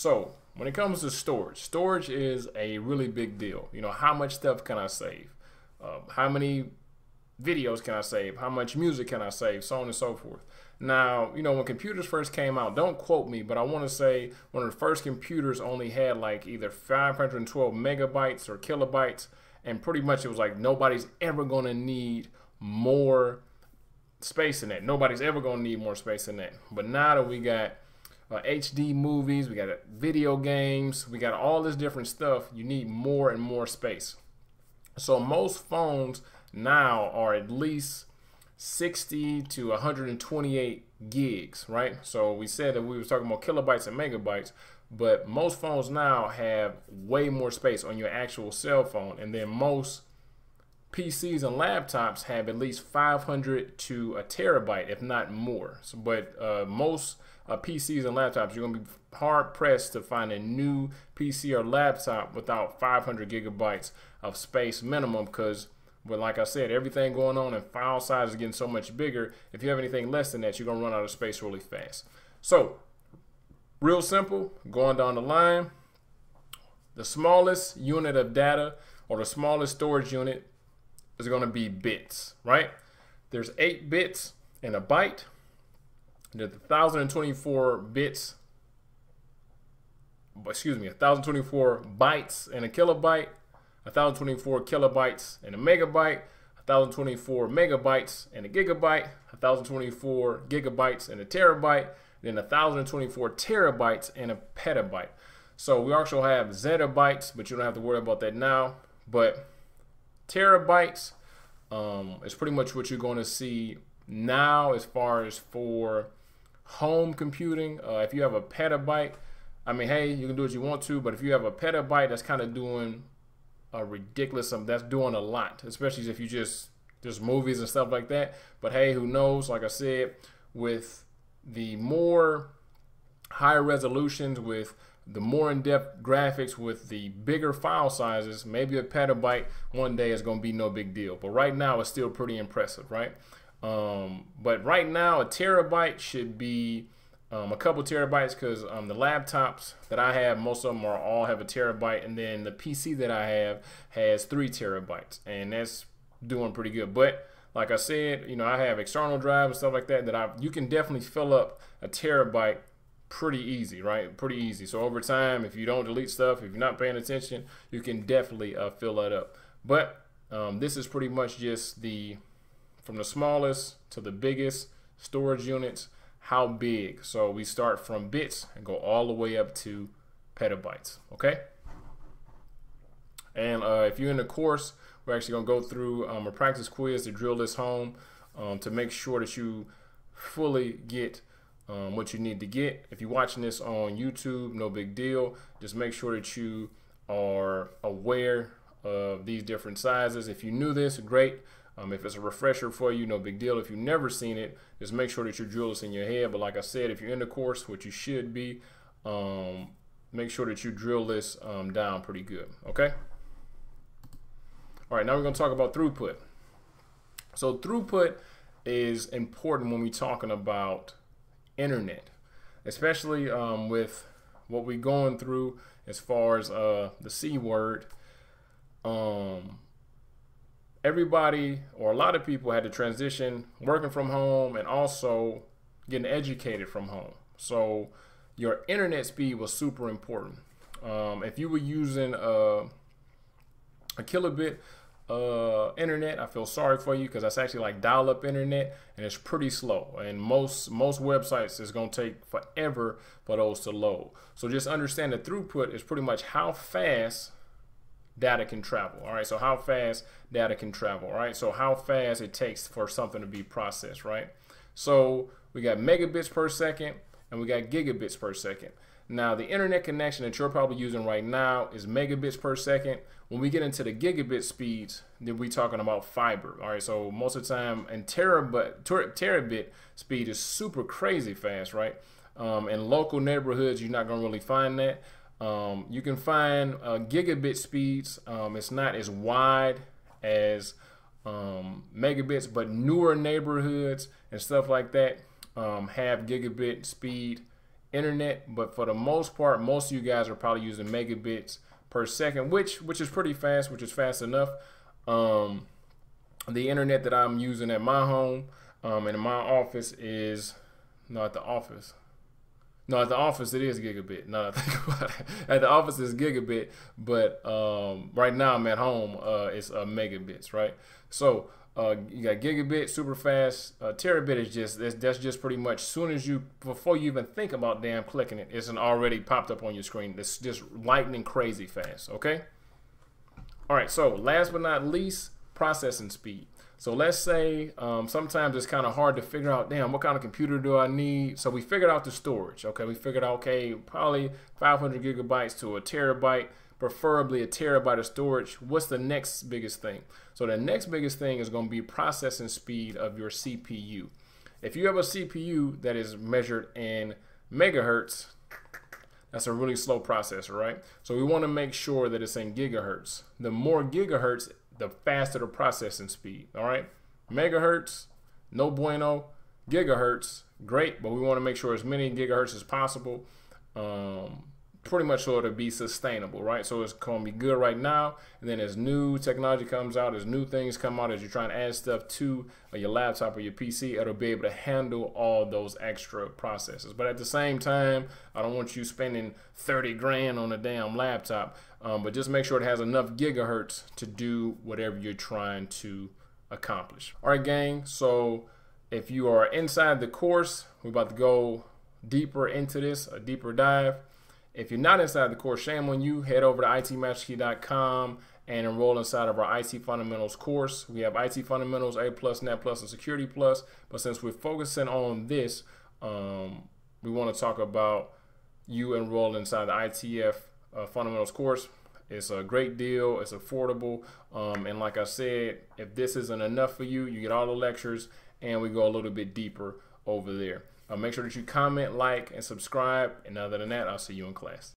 So when it comes to storage, storage is a really big deal. You know, how much stuff can I save? How many videos can I save? How much music can I save? So on and so forth. Now, you know, when computers first came out, don't quote me, but I want to say one of the first computers only had like either 512 megabytes or kilobytes, and pretty much it was like nobody's ever going to need more space in that. Nobody's ever going to need more space in that. But now that we got HD movies, we got video games, we got all this different stuff, you need more and more space. So most phones now are at least 60 to 128 gigs, right? So we said that we were talking about kilobytes and megabytes, but most phones now have way more space on your actual cell phone, and then most PCs and laptops have at least 500 to a terabyte, if not more. So, but most PCs and laptops, you're going to be hard pressed to find a new PC or laptop without 500 gigabytes of space minimum, because, but like I said, everything going on and file size is getting so much bigger. If you have anything less than that, you're going to run out of space really fast. So real simple, going down the line, the smallest unit of data or the smallest storage unit is going to be bits, right? There's 8 bits in a byte. There's 1,024 bits, excuse me, 1,024 bytes in a kilobyte, 1,024 kilobytes in a megabyte, 1,024 megabytes in a gigabyte, 1,024 gigabytes in a terabyte, then 1,024 terabytes in a petabyte. So we also have zettabytes, but you don't have to worry about that now. But terabytes is pretty much what you're going to see now as far as for home computing. If you have a petabyte, I mean, hey, you can do what you want to, but if you have a petabyte, that's kind of doing a ridiculous, that's doing a lot, especially if you just movies and stuff like that. But hey, who knows? Like I said, with the more higher resolutions, with the more in-depth graphics, with the bigger file sizes, maybe a petabyte one day is going to be no big deal. But right now it's still pretty impressive, right? But right now a terabyte should be a couple terabytes, because the laptops that I have, most of them are all have a terabyte, and then the PC that I have has 3 terabytes, and that's doing pretty good. But like I said, you know, I have external drives and stuff like that you can definitely fill up a terabyte pretty easy, right? Pretty easy. So over time, if you don't delete stuff, if you're not paying attention, you can definitely fill that up. But this is pretty much just from the smallest to the biggest storage units, how big. So we start from bits and go all the way up to petabytes, okay? And if you're in the course, we're actually going to go through a practice quiz to drill this home to make sure that you fully get what you need to get. If you're watching this on YouTube, no big deal. Just make sure that you are aware of these different sizes. If you knew this, great. If it's a refresher for you, no big deal. If you've never seen it, just make sure that you drill this in your head. But like I said, if you're in the course, which you should be, make sure that you drill this down pretty good, okay? All right, now we're going to talk about throughput. So throughput is important when we're talking about internet, especially with what we're going through as far as the C word. Everybody, or a lot of people, had to transition working from home and also getting educated from home. So your internet speed was super important. If you were using a kilobit internet, I feel sorry for you, because that's actually like dial-up internet, and it's pretty slow, and most websites is going to take forever for those to load. So just understand that throughput is pretty much how fast data can travel. All right, so how fast data can travel. All right, so how fast it takes for something to be processed, right? So we got megabits per second and we got gigabits per second. Now the internet connection that you're probably using right now is megabits per second. When we get into the gigabit speeds, then we're talking about fiber. All right, so most of the time, and terabit speed is super crazy fast, right? In local neighborhoods, you're not going to really find that. You can find gigabit speeds. It's not as wide as megabits, but newer neighborhoods and stuff like that have gigabit speed internet, but for the most part, most of you guys are probably using megabits per second, which is pretty fast, which is fast enough. The internet that I'm using at my home and in my office is not at the office. No, at the office it is gigabit. Now that I think about it, at the office is gigabit, but right now I'm at home. It's megabits, right? So you got gigabit, super fast. Terabit is just that's just pretty much soon as you before you even think about damn clicking it, it's an already popped up on your screen. It's just lightning crazy fast. Okay. All right. So last but not least, processing speed. So let's say sometimes it's kind of hard to figure out, damn, what kind of computer do I need? So we figured out the storage. Okay, we figured out, okay, probably 500 gigabytes to a terabyte, preferably a terabyte of storage. What's the next biggest thing? So the next biggest thing is going to be processing speed of your CPU. If you have a CPU that is measured in megahertz, that's a really slow processor, right? So we want to make sure that it's in gigahertz. The more gigahertz, the faster the processing speed. All right, megahertz, no bueno. Gigahertz, great, but we want to make sure as many gigahertz as possible, pretty much so it'll be sustainable, right? So it's gonna be good right now, and then as new technology comes out, as new things come out, as you're trying to add stuff to your laptop or your PC, it'll be able to handle all those extra processes. But at the same time, I don't want you spending 30 grand on a damn laptop, but just make sure it has enough gigahertz to do whatever you're trying to accomplish. All right, gang, so if you are inside the course, we're about to go deeper into this, a deeper dive. If you're not inside the course, shame on you. Head over to itmasterkey.com and enroll inside of our IT Fundamentals course. We have IT Fundamentals, A+, Net+, and Security+. But since we're focusing on this, we want to talk about you enrolling inside the ITF Fundamentals course. It's a great deal. It's affordable. And like I said, if this isn't enough for you, you get all the lectures, and we go a little bit deeper over there. Make sure that you comment, like, and subscribe. And other than that, I'll see you in class.